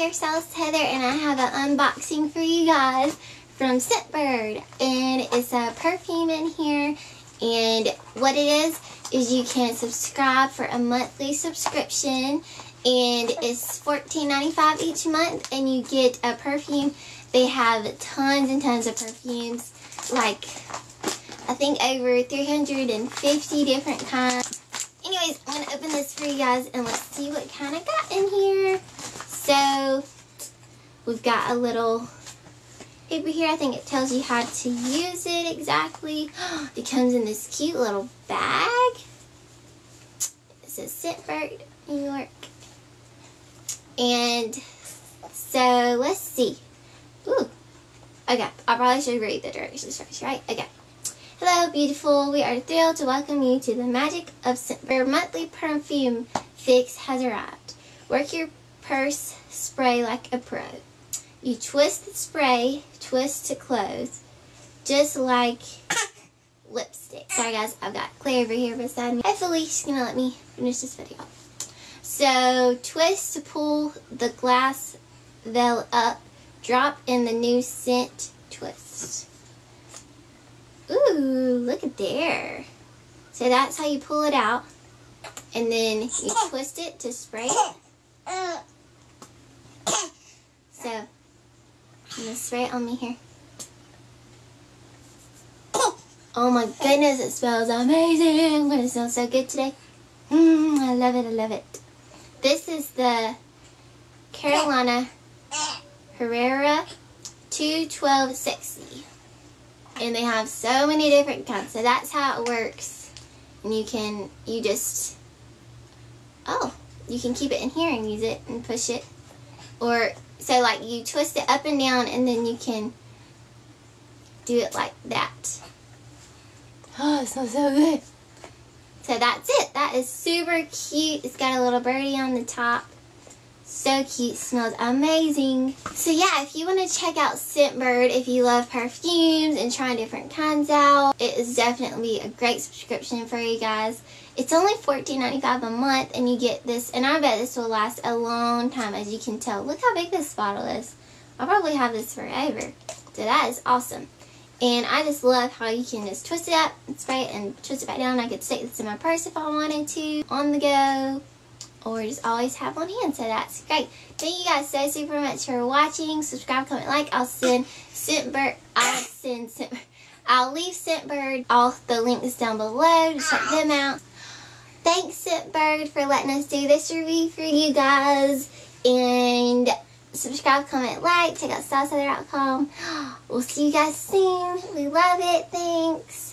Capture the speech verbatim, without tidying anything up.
here, Stylist Heather, and I have an unboxing for you guys from Scentbird. And it's a perfume in here, and what it is is you can subscribe for a monthly subscription, and it's fourteen ninety-five each month, and you get a perfume. They have tons and tons of perfumes, like I think over three hundred fifty different kinds. Anyways, I'm going to open this for you guys and let's see what kind I got in here. So, we've got a little paper here. I think it tells you how to use it exactly. It comes in this cute little bag. It says Scentbird, New York. And so, let's see. Ooh. Okay, I probably should read the directions first, right? Okay. Hello, beautiful. We are thrilled to welcome you to the magic of Scentbird. Monthly perfume fix has arrived. Work your purse spray like a pro. You twist the spray, twist to close, just like lipstick. Sorry, guys, I've got Claire over here beside me. Hopefully, she's gonna let me finish this video. So, twist to pull the glass veil up. Drop in the new scent twist. Ooh, look at there. So that's how you pull it out. And then you twist it to spray it. So, I'm going to spray it on me here. Oh my goodness, it smells amazing. But it smells so good today. Mmm, I love it, I love it. This is the Carolina Herrera two twelve Sexy. And they have so many different kinds. So that's how it works. And you can, you just, oh, you can keep it in here and use it and push it. Or, so like you twist it up and down and then you can do it like that. Oh, it smells so good. So that's it. That is super cute. It's got a little birdie on the top. So cute, smells amazing. So yeah, if you want to check out Scentbird, if you love perfumes and trying different kinds out, it is definitely a great subscription for you guys. It's only fourteen ninety-five a month and you get this, and I bet this will last a long time, as you can tell. Look how big this bottle is. I'll probably have this forever. So that is awesome. And I just love how you can just twist it up and spray it and twist it back down. I could stick this in my purse if I wanted to, on the go, or just always have on hand. So that's great. Thank you guys so super much for watching. Subscribe, comment, like. I'll send Scentbird. I'll send Scentbird. I'll leave Scentbird. All the links down below to check them out. Thanks Scentbird for letting us do this review for you guys. And subscribe, comment, like. Check out Stylish Heather dot com. We'll see you guys soon. We love it. Thanks.